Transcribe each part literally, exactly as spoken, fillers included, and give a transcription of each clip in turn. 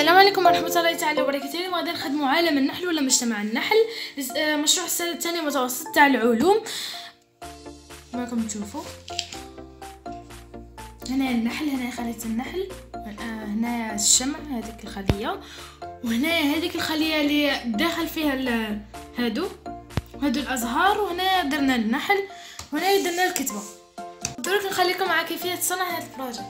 السلام عليكم ورحمه الله تعالى وبركاته. اليوم غادي نخدموا عالم النحل ولا مجتمع النحل، مشروع السنه الثانيه متوسط تاع العلوم. كما راكم تشوفوا هنا النحل، هنا خليه النحل، هنا الشمع هذيك الخليه، وهنا هذيك الخليه اللي داخل فيها هادو هادو الازهار، وهنا درنا النحل، وهنا درنا الكتبه. دروك نخليكم مع كيفيه صنع هذا البروجي.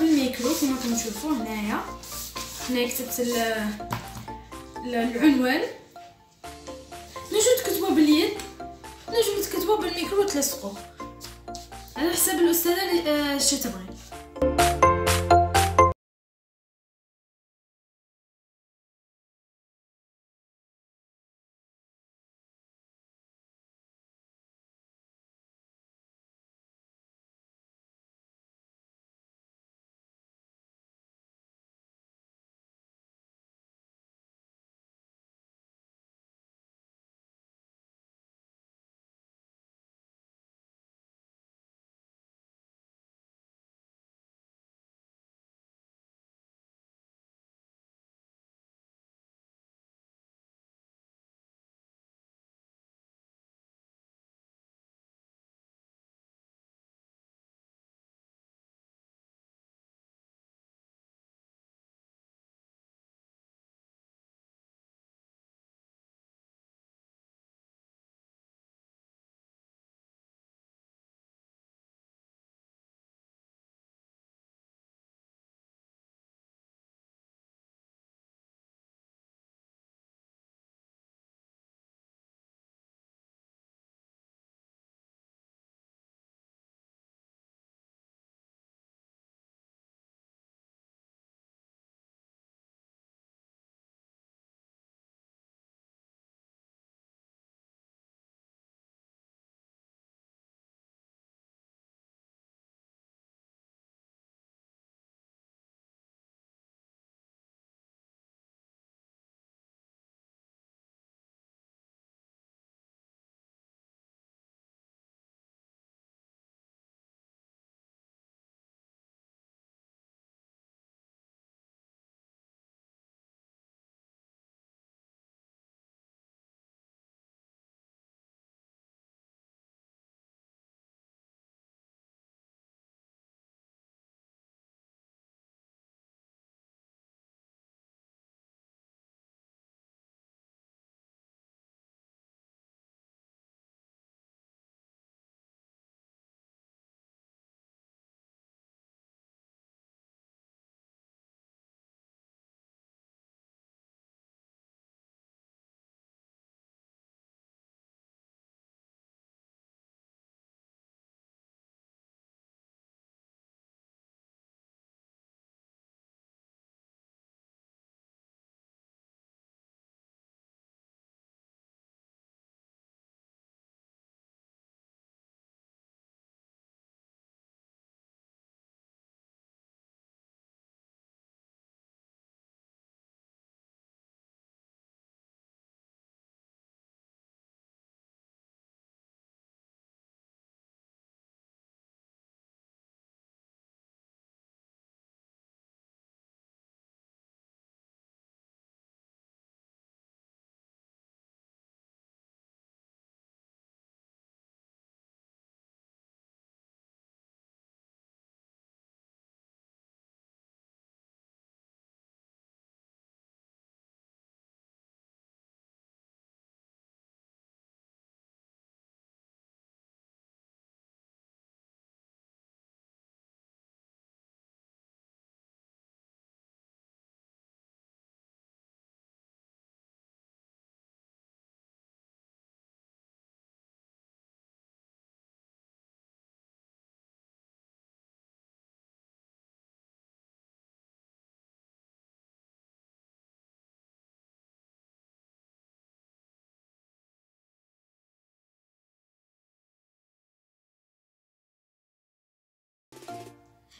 بالميكرو كما كنشوفوا هنايا. هنايا كتبت العنوان، نجم تكتبوا باليد، نجم تكتبوا بالميكرو وتلصقوه على حساب الاستاذه اش تبغي.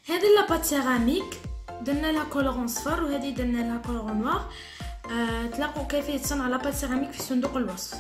هذه لاباط سيراميك درنا لها كولور اصفر وهذه درنا لها كولور نوار. أه تلاقوا كيفيه صنع لاباط سيراميك في صندوق الوصف.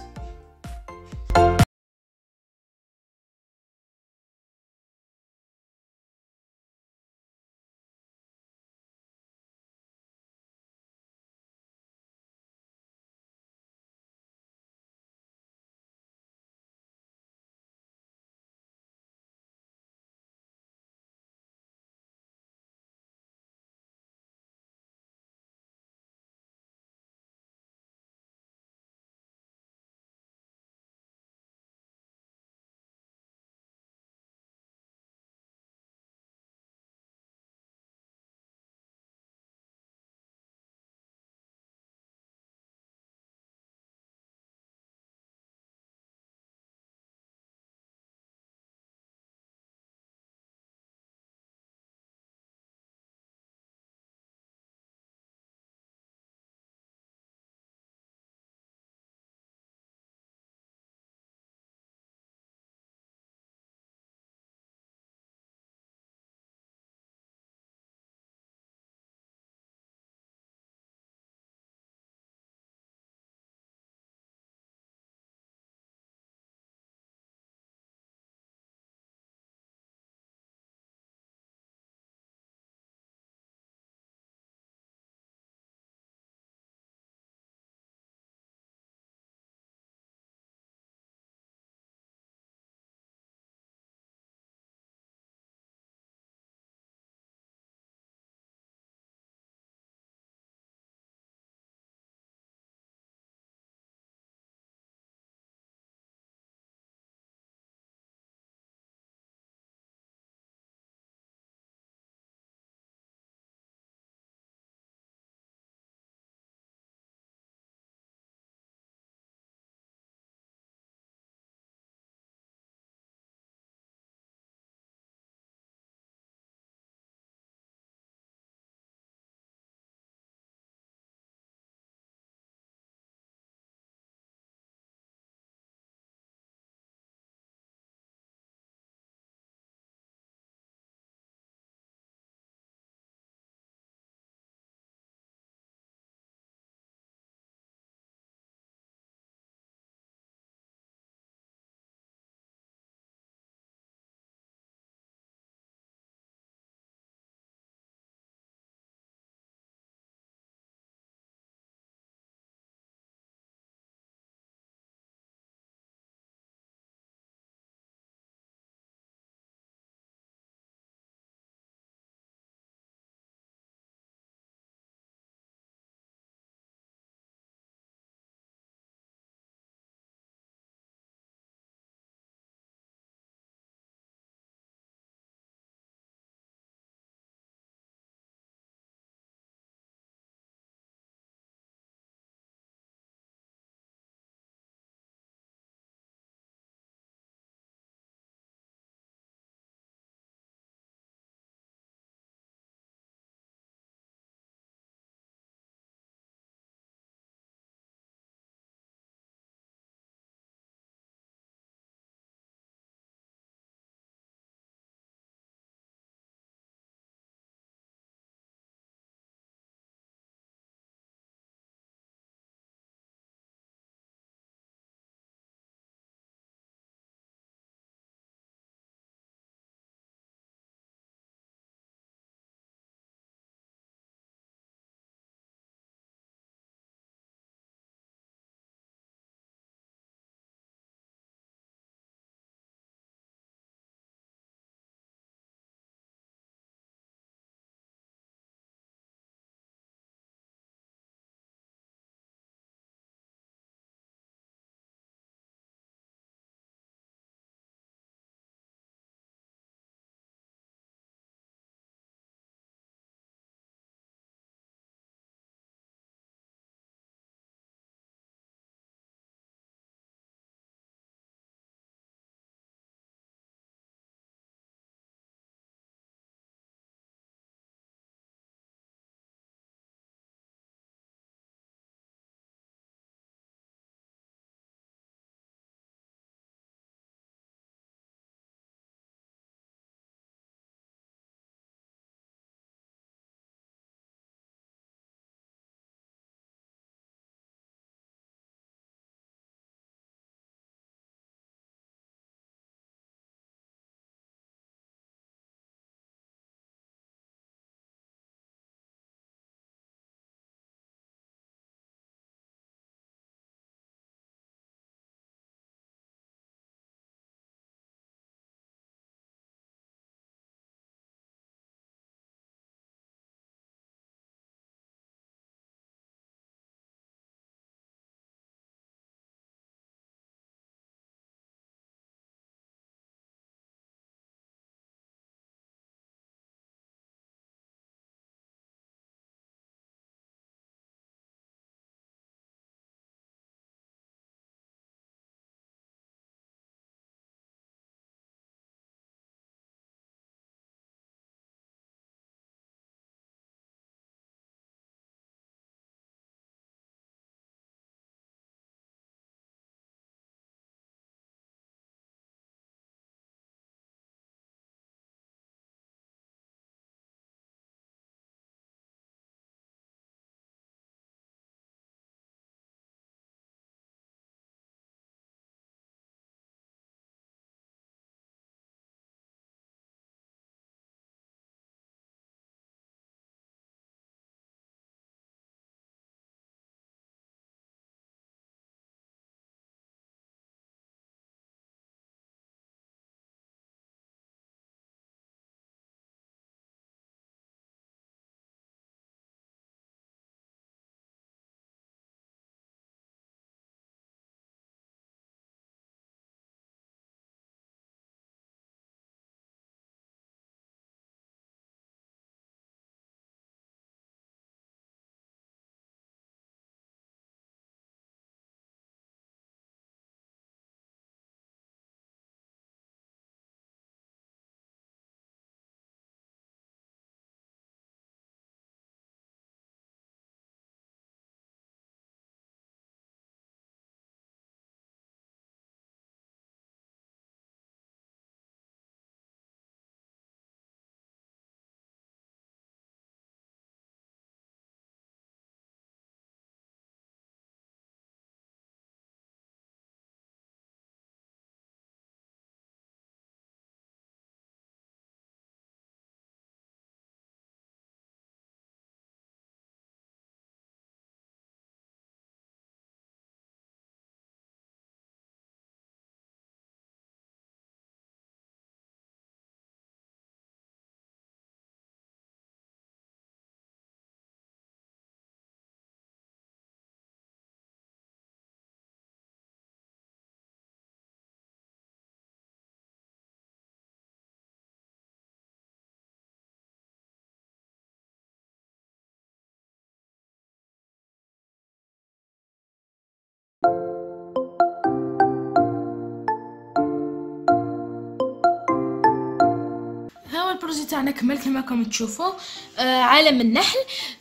البروجي تاعنا كمل كما راكم تشوفوا. آه عالم النحل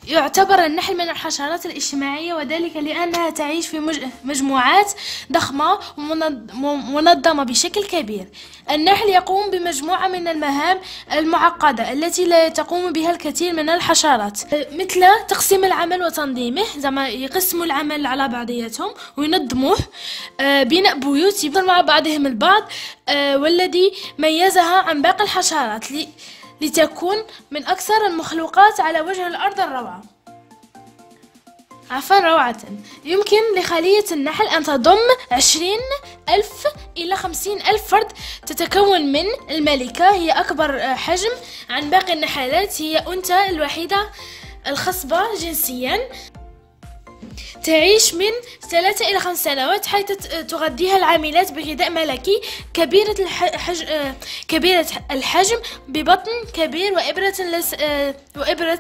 يعتبر النحل من الحشرات الاجتماعية، وذلك لأنها تعيش في مجموعات ضخمة ومنظمة بشكل كبير. النحل يقوم بمجموعة من المهام المعقدة التي لا تقوم بها الكثير من الحشرات، مثل تقسيم العمل وتنظيمه، زعما يقسموا العمل على بعضياتهم وينظموه، آه بناء بيوت يبنوا مع بعضهم البعض، آه والذي ميزها عن باقي الحشرات لتكون من أكثر المخلوقات على وجه الأرض الروعة عفوا روعة. يمكن لخلية النحل أن تضم عشرين ألف إلى خمسين ألف فرد، تتكون من الملكة هي أكبر حجم عن باقي النحلات، هي أنثى الوحيدة الخصبة جنسيا، تعيش من ثلاثة إلى خمس سنوات، حيث تغذيها العاملات بغذاء ملكي كبيرة الحجم كبيرة الحجم ببطن كبير وإبرة لس وإبرة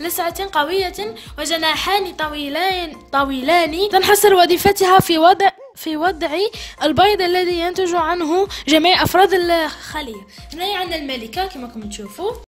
لسعة قوية وجناحان طويلان طويلان. تنحصر وظيفتها في وضع في وضع البيض الذي ينتج عنه جميع أفراد الخلية. هنا عندنا الملكة كما راكم تشوفوا.